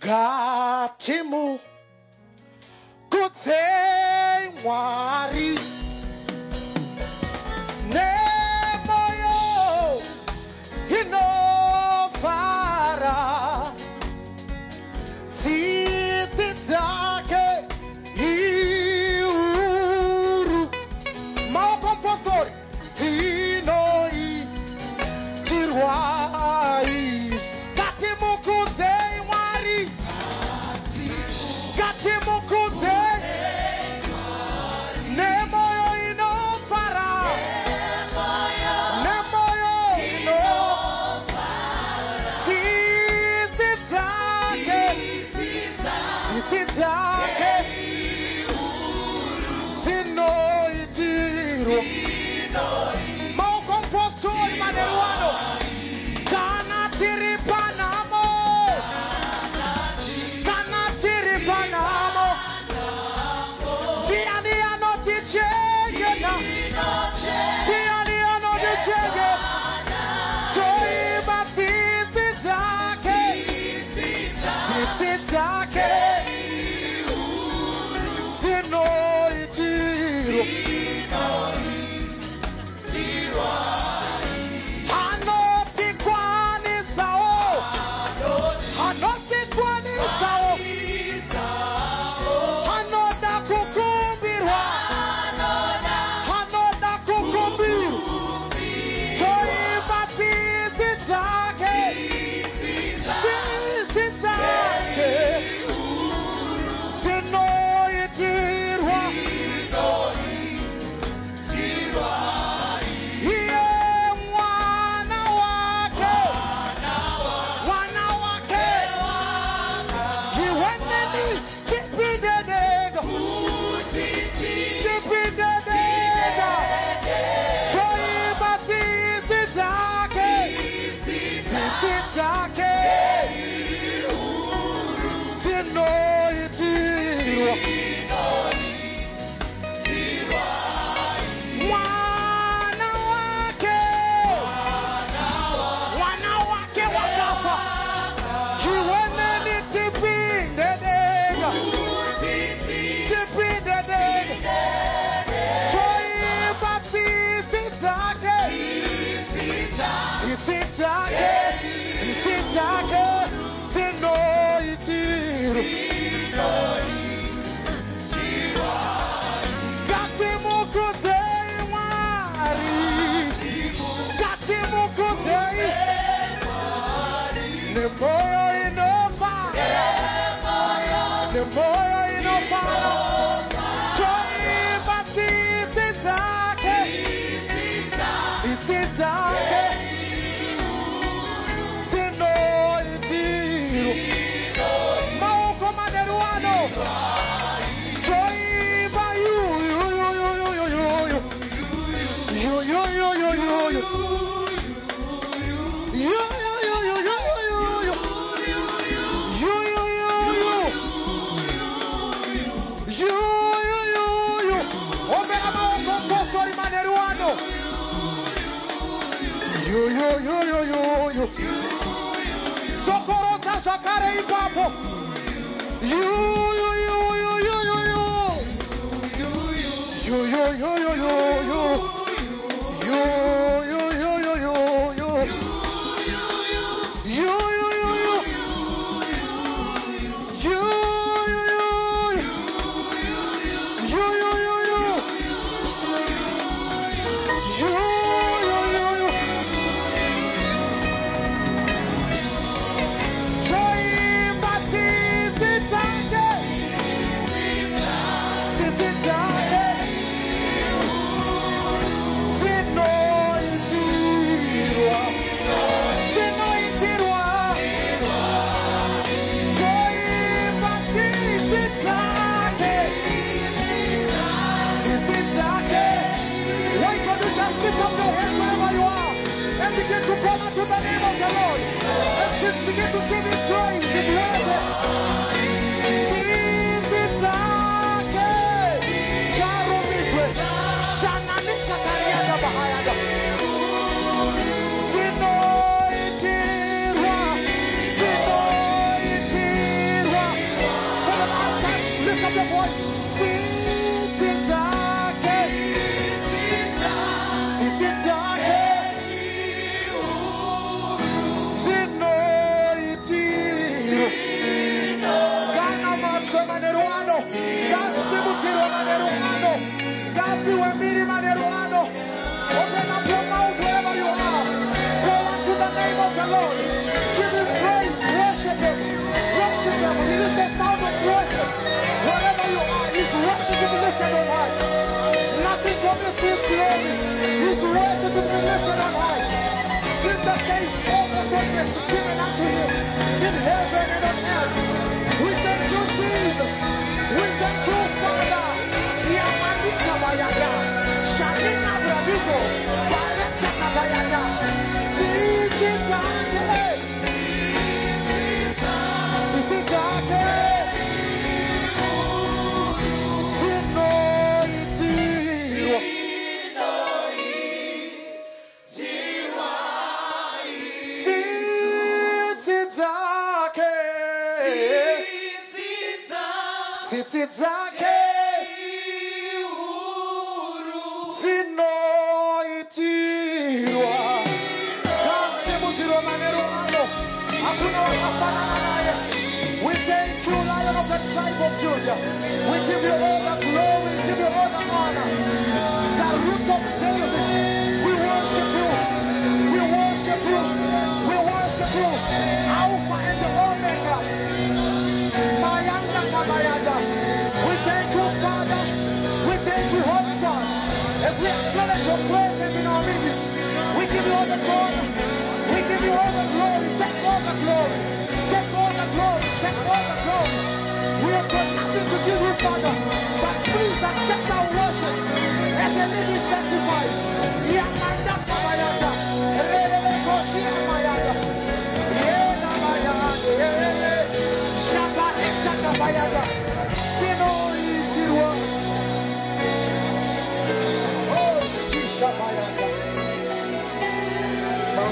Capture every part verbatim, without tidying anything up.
Gatimu Kutse Wari Nemoyo Inovara Sititake Iuru Mau compostor Sinoi Tiruais Gatimu Kutse Gatimu Kutse Nemoyo Inofara Nemoyo Inofara Sititake Sititake Sinoitiro Mau compostor Maneruano Kana Tiripanamo Kana Tiripanamo Tianiano di Chegena Tianiano di Chegena Tori Batizitake Sititake Sinoitiro Shakare ipapo you you you you you you you you you you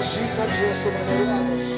Maldita Jesus, maneiro.